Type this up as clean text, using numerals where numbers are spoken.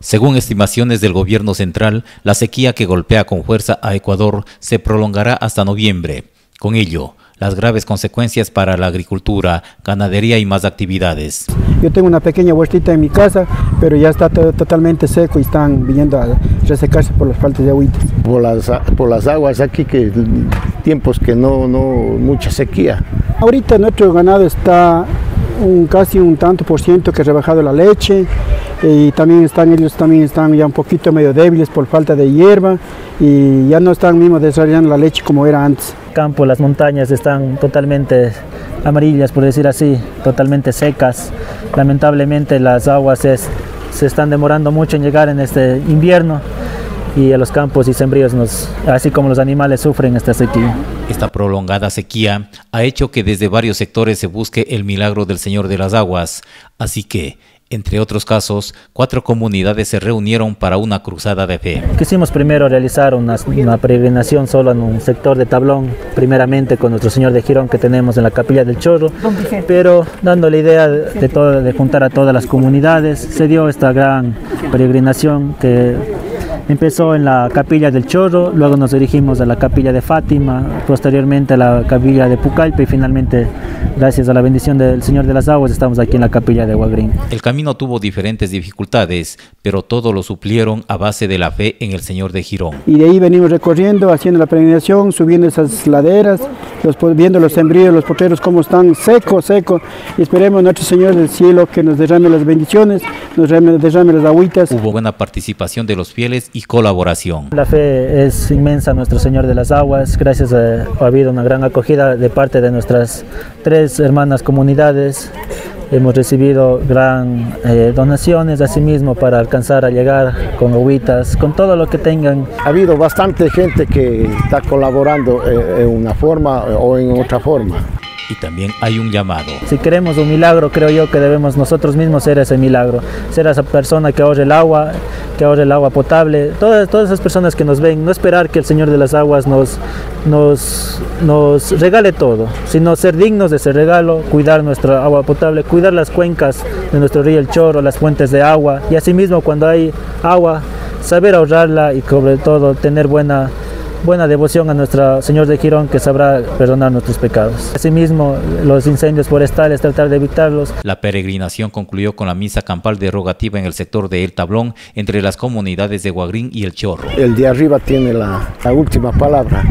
Según estimaciones del gobierno central, la sequía que golpea con fuerza a Ecuador se prolongará hasta noviembre. Con ello, las graves consecuencias para la agricultura, ganadería y más actividades. Yo tengo una pequeña huertita en mi casa, pero ya está totalmente seco y están viniendo a resecarse por las faltas de agüita. Por las aguas aquí, que tiempos que no mucha sequía. Ahorita nuestro ganado está casi un tanto por ciento que ha rebajado la leche, y ellos también están ya un poquito medio débiles por falta de hierba, y ya no están mismo desarrollando la leche como era antes. El campo, las montañas están totalmente amarillas, por decir así, totalmente secas. Lamentablemente las aguas se están demorando mucho en llegar en este invierno, y a los campos y sembríos, así como los animales, sufren esta sequía. Esta prolongada sequía ha hecho que desde varios sectores se busque el milagro del Señor de las Aguas, así que, entre otros casos, 4 comunidades se reunieron para una cruzada de fe. Quisimos primero realizar una peregrinación solo en un sector de Tablón, primeramente con nuestro Señor de Girón que tenemos en la Capilla del Chorro, pero dando la idea de juntar a todas las comunidades, se dio esta gran peregrinación que empezó en la Capilla del Chorro, luego nos dirigimos a la Capilla de Fátima, posteriormente a la Capilla de Pucalpa y finalmente, gracias a la bendición del Señor de las Aguas, estamos aquí en la Capilla de Guagrín. El camino tuvo diferentes dificultades, pero todo lo suplieron a base de la fe en el Señor de Girón. Y de ahí venimos recorriendo, haciendo la peregrinación, subiendo esas laderas, viendo los sembríos, los potreros cómo están, seco, y esperemos a nuestro Señor del Cielo que nos derrame las bendiciones, nos derrame las agüitas. Hubo buena participación de los fieles y colaboración. La fe es inmensa, nuestro Señor de las Aguas. Gracias ha habido una gran acogida de parte de nuestras 3 hermanas comunidades. Hemos recibido gran donaciones, asimismo, para alcanzar a llegar con agüitas, con todo lo que tengan. Ha habido bastante gente que está colaborando en una forma o en otra forma. Y también hay un llamado. Si queremos un milagro, creo yo que debemos nosotros mismos ser ese milagro, ser esa persona que ahorre el agua, potable, todas esas personas que nos ven, no esperar que el Señor de las Aguas nos regale todo, sino ser dignos de ese regalo, cuidar nuestra agua potable, cuidar las cuencas de nuestro río El Chorro, las fuentes de agua, y asimismo cuando hay agua, saber ahorrarla y sobre todo tener buena devoción a nuestro Señor de Girón, que sabrá perdonar nuestros pecados. Asimismo, los incendios forestales, tratar de evitarlos. La peregrinación concluyó con la misa campal de rogativa en el sector de El Tablón, entre las comunidades de Guagrín y El Chorro. El de arriba tiene la última palabra.